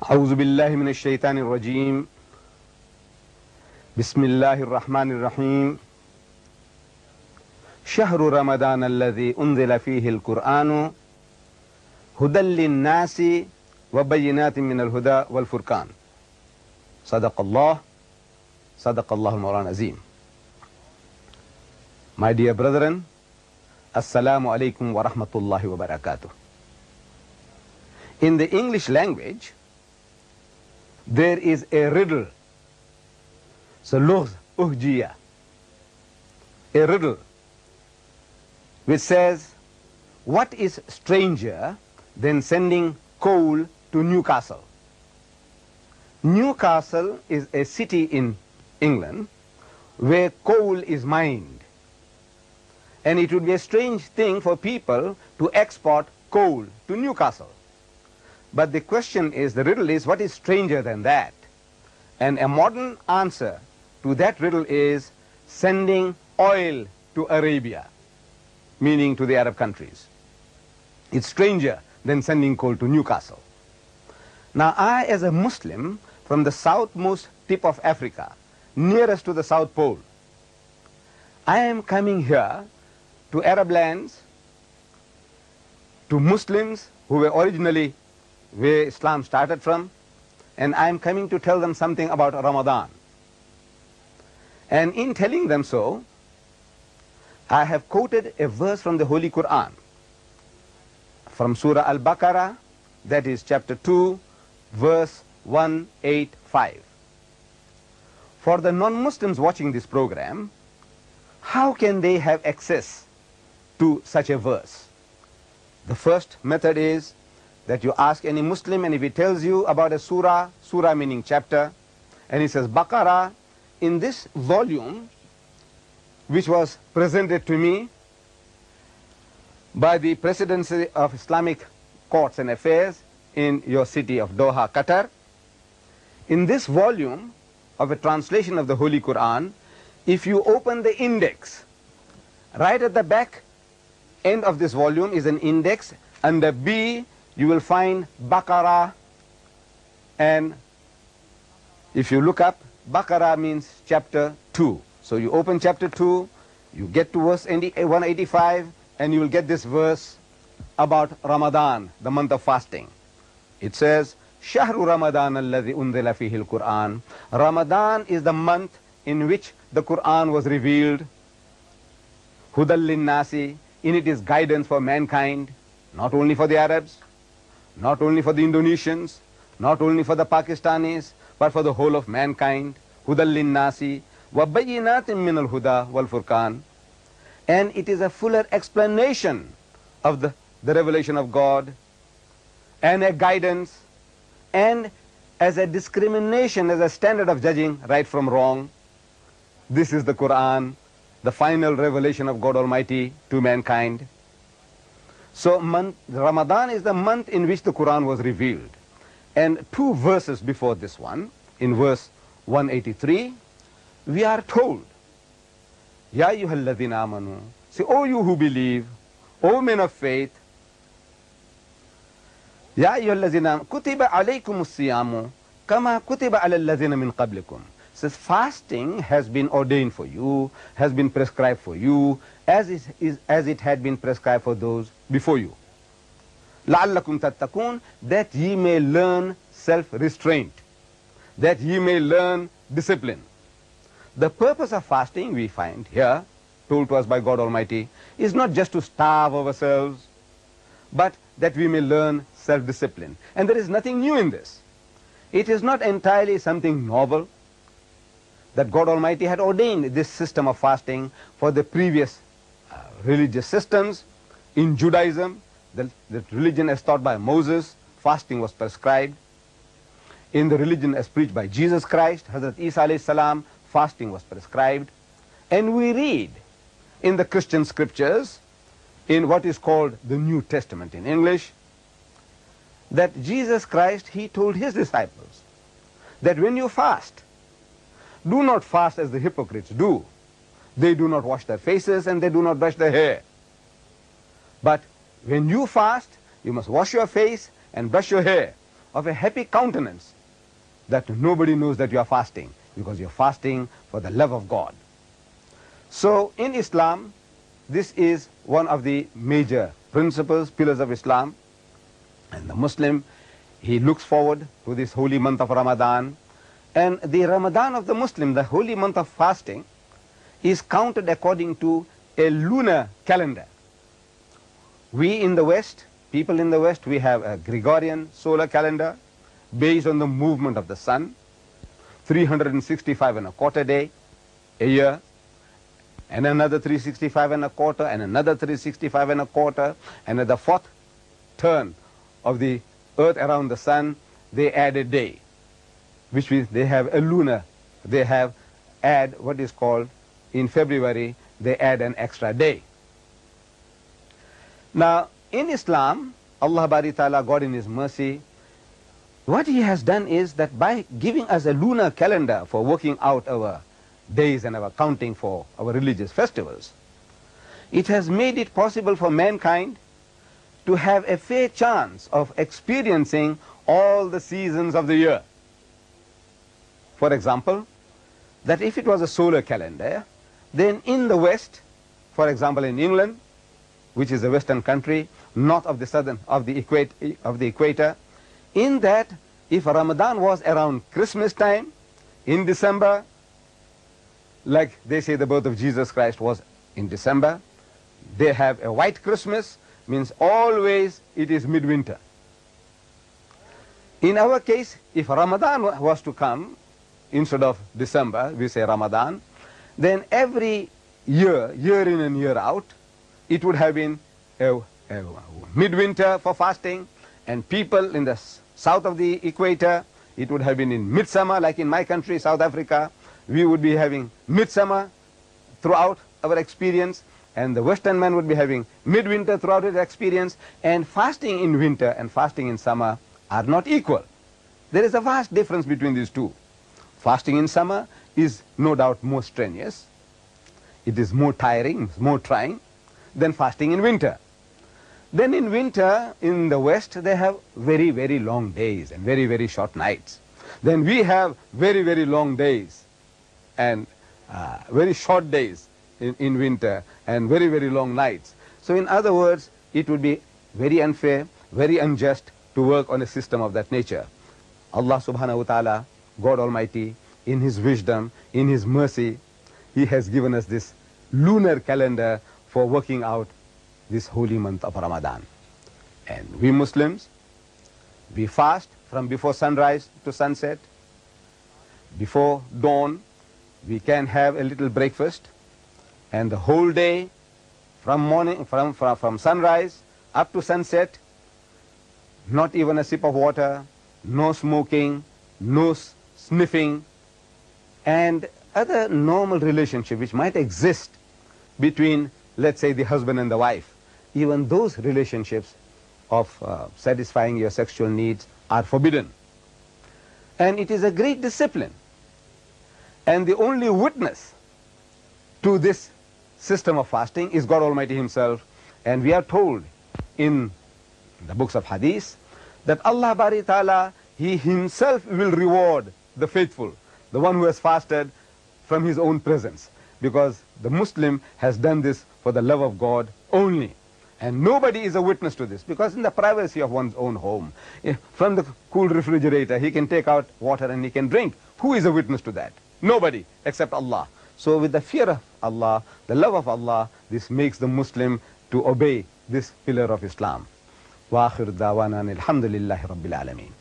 أعوذ بالله من الشيطان الرجيم بسم الله الرحمن الرحيم شهر رمضان الذي أنزل فيه القرآن هدى للناس وبينات من الهدى والفرقان صدق الله المولان العظيم. My dear brethren, Assalamu alaikum wa rahmatullahi wa barakatuh. In the English language, there is a riddle. So, lugh uhjiya. A riddle which says, what is stranger than sending coal to Newcastle? Newcastle is a city in England where coal is mined. And it would be a strange thing for people to export coal to Newcastle. But the question is, the riddle is, what is stranger than that? And a modern answer to that riddle is sending oil to Arabia, meaning to the Arab countries. It's stranger than sending coal to Newcastle. Now, I, as a Muslim from the southmost tip of Africa, nearest to the South Pole, I am coming here to Arab lands, to Muslims who were originally where Islam started from, and I am coming to tell them something about Ramadan. And in telling them so, I have quoted a verse from the Holy Quran, from Surah Al-Baqarah, that is chapter 2, verse 185. For the non-Muslims watching this program, how can they have access to such a verse? The first method is that you ask any Muslim, and if he tells you about a surah, surah meaning chapter, and he says Baqarah, in this volume, which was presented to me by the Presidency of Islamic Courts and Affairs in your city of Doha, Qatar, in this volume of a translation of the Holy Quran, if you open the index, right at the back end of this volume is an index, under B, you will find Baqarah, and if you look up, Baqarah means chapter 2. So you open chapter 2, you get to verse 185, and you will get this verse about Ramadan, the month of fasting. It says, Shahru Ramadan alladhi unzila fihi al-Qur'an. Ramadan is the month in which the Qur'an was revealed. Hudal lin-nasi, in it is guidance for mankind, not only for the Arabs, not only for the Indonesians, not only for the Pakistanis, but for the whole of mankind. Hudal lin-nasi wa bayyinatin min al-huda wal-furqan. And it is a fuller explanation of the revelation of God, and a guidance, and as a discrimination, as a standard of judging right from wrong. This is the Quran, the final revelation of God Almighty to mankind. So Ramadan is the month in which the Quran was revealed. And two verses before this one, in verse 183, we are told, Ya ayyuhalladhina amanu, say, O you who believe, O men of faith, Ya ayyuhalladhina amanu, kutiba alaykumus siyamu, kama kutiba alalladhina min qablikum. Says, fasting has been ordained for you, has been prescribed for you, as it had been prescribed for those before you. لَعَلَّكُمْ تَتَّقُونَ, that ye may learn self-restraint, that ye may learn discipline. The purpose of fasting, we find here, told to us by God Almighty, is not just to starve ourselves, but that we may learn self-discipline. And there is nothing new in this. It is not entirely something novel, that God Almighty had ordained this system of fasting for the previous religious systems. In Judaism, the religion as taught by Moses, fasting was prescribed. In the religion as preached by Jesus Christ, Hazrat Isa alayhis salam, fasting was prescribed. And we read in the Christian scriptures, in what is called the New Testament in English, that Jesus Christ, he told his disciples that when you fast, do not fast as the hypocrites do. They do not wash their faces and they do not brush their hair. But when you fast, you must wash your face and brush your hair. of a happy countenance that nobody knows that you are fasting, because you are fasting for the love of God. So in Islam, this is one of the major principles, pillars of Islam. And the Muslim, he looks forward to this holy month of Ramadan. And the Ramadan of the Muslim, the holy month of fasting, is counted according to a lunar calendar. We in the West, people in the West, we have a Gregorian solar calendar based on the movement of the sun, 365 and a quarter day, a year, and another 365 and a quarter, and another 365 and a quarter, and at the fourth turn of the earth around the sun, they add a day, which means they have a lunar, they have add what is called in February, they add an extra day. Now, in Islam, Allah bari ta'ala, God in His mercy, what He has done is that by giving us a lunar calendar for working out our days and our counting for our religious festivals, it has made it possible for mankind to have a fair chance of experiencing all the seasons of the year. For example, that if it was a solar calendar, then in the West, for example in England, which is a Western country, north of the equator, in that if Ramadan was around Christmas time, in December, like they say the birth of Jesus Christ was in December, they have a white Christmas, means always it is midwinter. In our case, if Ramadan was to come, instead of December, we say Ramadan, then every year, year in and year out, it would have been a midwinter for fasting, and people in the south of the equator, it would have been in midsummer, like in my country, South Africa, we would be having midsummer throughout our experience, and the Western man would be having midwinter throughout his experience, and fasting in winter and fasting in summer are not equal. There is a vast difference between these two. Fasting in summer is no doubt more strenuous, it is more tiring, more trying than fasting in winter. Then in winter, in the West, they have very, very long days and very, very short nights. Then we have very, very long days and very short days in winter and very, very long nights. So in other words, it would be very unfair, very unjust to work on a system of that nature. Allah subhanahu wa ta'ala, God Almighty, in His wisdom, in His mercy, He has given us this lunar calendar for working out this holy month of Ramadan. And we Muslims, we fast from before sunrise to sunset. Before dawn, we can have a little breakfast. And the whole day, from sunrise up to sunset, not even a sip of water, no smoking, no sniffing, and other normal relationship which might exist between, let's say, the husband and the wife. Even those relationships of satisfying your sexual needs are forbidden. And it is a great discipline. And the only witness to this system of fasting is God Almighty Himself. And we are told in the books of Hadith that Allah bari ta'ala, He Himself will reward the faithful, the one who has fasted from his own presence, because the Muslim has done this for the love of God only. And nobody is a witness to this, because in the privacy of one's own home, from the cool refrigerator, he can take out water and he can drink. Who is a witness to that? Nobody except Allah. So with the fear of Allah, the love of Allah, this makes the Muslim to obey this pillar of Islam. وَآخِرُ دَعْوَانَا الْحَمْدُ لِلَّهِ رَبِّ الْعَالَمِينَ